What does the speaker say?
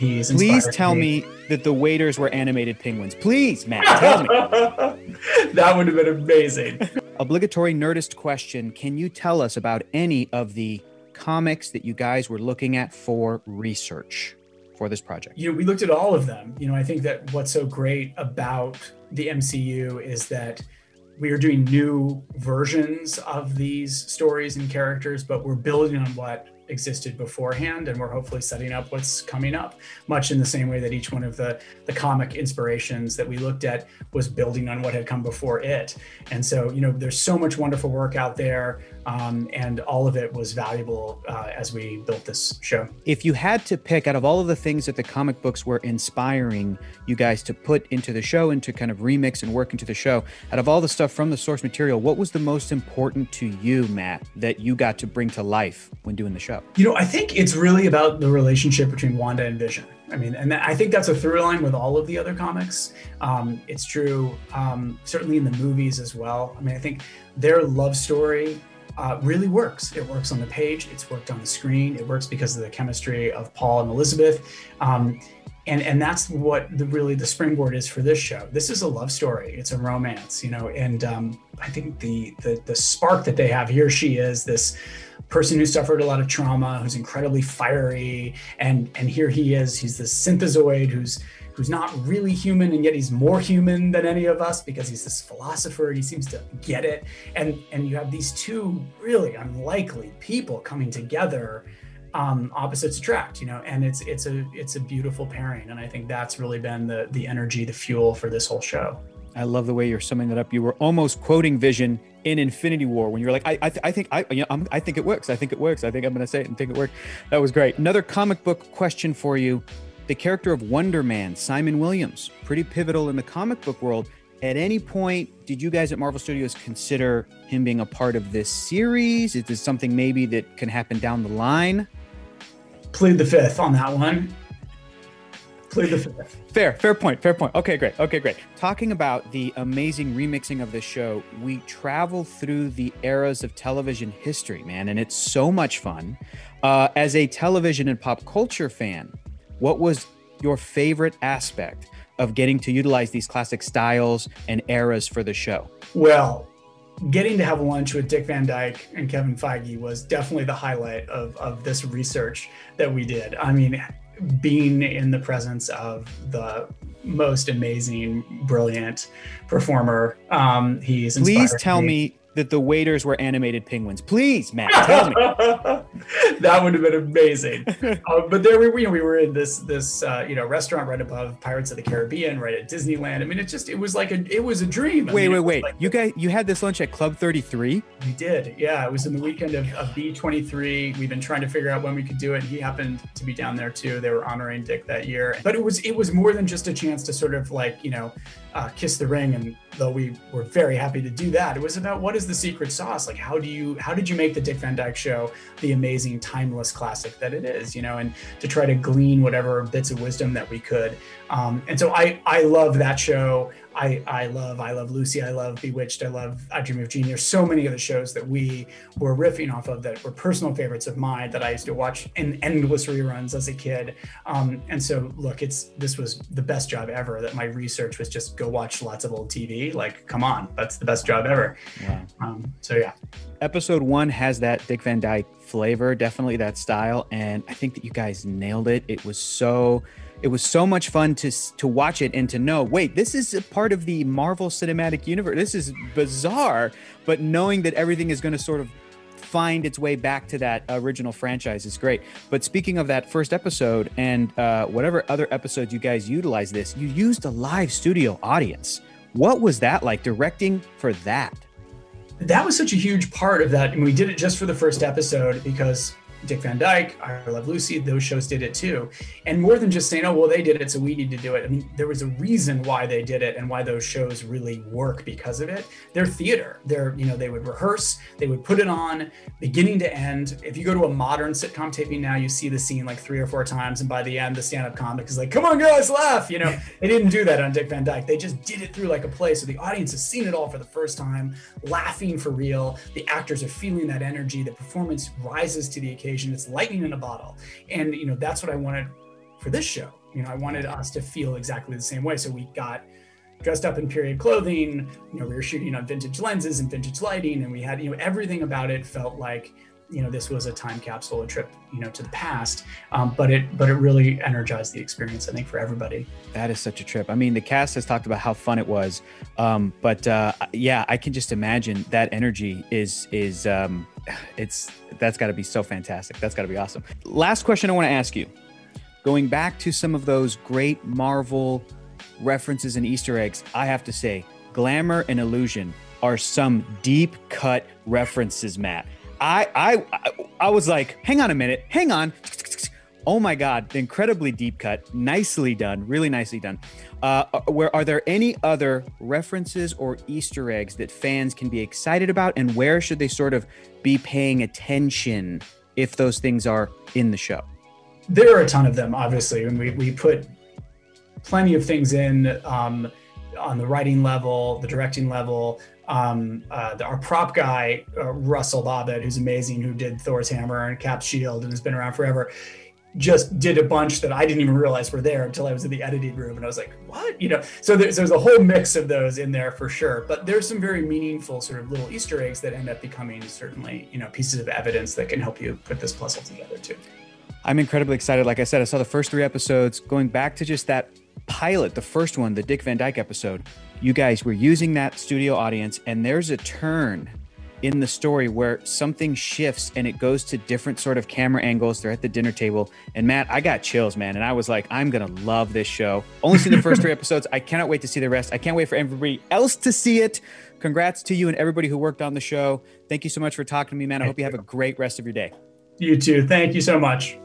He's please tell me that the waiters were animated penguins. Please, Matt, tell me. That would have been amazing. Obligatory Nerdist question. Can you tell us about any of the comics that you guys were looking at for research for this project? You know, we looked at all of them. You know, I think that what's so great about the MCU is that we are doing new versions of these stories and characters, but we're building on what existed beforehand, and we're hopefully setting up what's coming up, much in the same way that each one of the comic inspirations that we looked at was building on what had come before it. And so, you know, there's so much wonderful work out there, and all of it was valuable as we built this show. If you had to pick out of all of the things that the comic books were inspiring you guys to put into the show and to kind of remix and work into the show, out of all the stuff from the source material, what was the most important to you, Matt, that you got to bring to life when doing the show? You know, I think it's really about the relationship between Wanda and Vision. I mean, and I think that's a through line with all of the other comics. It's true, certainly in the movies as well. I mean, I think their love story really works. It works on the page, it's worked on the screen, it works because of the chemistry of Paul and Elizabeth. And that's what really the springboard is for this show. This is a love story. It's a romance, you know, and I think the spark that they have, he or she is this person who suffered a lot of trauma, who's incredibly fiery, and here he is, he's this synthesoid who's not really human, and yet he's more human than any of us because he's this philosopher and he seems to get it. And you have these two really unlikely people coming together. Opposites attract, you know, and it's a beautiful pairing. And I think that's really been the energy, the fuel for this whole show. I love the way you're summing that up. You were almost quoting Vision in Infinity War when you were like, I think it works. That was great. Another comic book question for you. The character of Wonder Man, Simon Williams, pretty pivotal in the comic book world. At any point, did you guys at Marvel Studios consider him being a part of this series? Is this something maybe that can happen down the line? Plead the fifth on that one. Plead the fifth. Fair point. Okay, great. Talking about the amazing remixing of this show, we travel through the eras of television history, man, and it's so much fun. As a television and pop culture fan, what was your favorite aspect of getting to utilize these classic styles and eras for the show? Well, getting to have lunch with Dick Van Dyke and Kevin Feige was definitely the highlight of this research that we did. I mean, being in the presence of the most amazing, brilliant performer, he's inspired me. Please tell me that the waiters were animated penguins. Please, Matt, tell me. That would have been amazing. But there we were in this you know, restaurant right above Pirates of the Caribbean, right at Disneyland. I mean, it was a dream. Wait. Like, you had this lunch at Club 33? We did, yeah. It was in the weekend of D23. We've been trying to figure out when we could do it. He happened to be down there too. They were honoring Dick that year. But it was more than just a chance to sort of like, you know, kiss the ring, and though we were very happy to do that, it was about what is the secret sauce? Like, how did you make the Dick Van Dyke show the amazing, timeless classic that it is, you know, and to try to glean whatever bits of wisdom that we could. And so I love that show. I love Lucy. I love Bewitched. I love I Dream of Jeannie. There's so many other shows that we were riffing off of that were personal favorites of mine that I used to watch in endless reruns as a kid. And so, look, this was the best job ever. That my research was just go watch lots of old TV. Like, come on, that's the best job ever. Wow. So yeah. Episode 1 has that Dick Van Dyke flavor, definitely that style, and I think that you guys nailed it. It was so much fun to watch it and to know, wait, this is a part of the Marvel Cinematic Universe. This is bizarre, but knowing that everything is going to sort of find its way back to that original franchise is great. But speaking of that first episode and whatever other episodes you guys utilize this, you used a live studio audience. What was that like, directing for that? That was such a huge part of that. And we did it just for the first episode because Dick Van Dyke, I Love Lucy, those shows did it too. And more than just saying, oh, well, they did it, so we need to do it. I mean, there was a reason why they did it and why those shows really work because of it. They're theater. You know, they would rehearse, they would put it on beginning to end. If you go to a modern sitcom taping now, you see the scene like 3 or 4 times. And by the end, the stand-up comic is like, come on guys, laugh. You know, they didn't do that on Dick Van Dyke. They just did it through like a play. So the audience has seen it all for the first time, laughing for real. The actors are feeling that energy. The performance rises to the occasion. It's lightning in a bottle. And, you know, that's what I wanted for this show. You know, I wanted us to feel exactly the same way. So we got dressed up in period clothing, you know, we were shooting on vintage lenses and vintage lighting, and we had, you know, everything about it felt like, you know, this was a time capsule, a trip, you know, to the past. But it really energized the experience, I think, for everybody. That is such a trip. I mean, the cast has talked about how fun it was. Yeah, I can just imagine that energy is that's gotta be so fantastic. That's gotta be awesome. Last question I wanna ask you, going back to some of those great Marvel references and Easter eggs, I have to say, Glamour and Illusion are some deep cut references, Matt. I was like, hang on a minute, hang on. Oh my God, incredibly deep cut, nicely done, really nicely done. Are there any other references or Easter eggs that fans can be excited about, and where should they sort of be paying attention if those things are in the show? There are a ton of them, obviously, and we put plenty of things in on the writing level, the directing level. Our prop guy, Russell Bobbitt, who's amazing, who did Thor's hammer and Cap's shield and has been around forever, just did a bunch that I didn't even realize were there until I was in the editing room, and I was like, what? You know, so there's a whole mix of those in there for sure. But there's some very meaningful sort of little Easter eggs that end up becoming certainly, you know, pieces of evidence that can help you put this puzzle together too. I'm incredibly excited. Like I said, I saw the first 3 episodes. Going back to just that pilot, the first one, the Dick Van Dyke episode, you guys were using that studio audience, and there's a turn in the story where something shifts and it goes to different sort of camera angles. They're at the dinner table, and Matt, I got chills, man. And I was like, I'm gonna love this show. Only seen the first 3 episodes. I cannot wait to see the rest. I can't wait for everybody else to see it. Congrats to you and everybody who worked on the show. Thank you so much for talking to me, man. I hope you have a great rest of your day. You too. Thank you so much.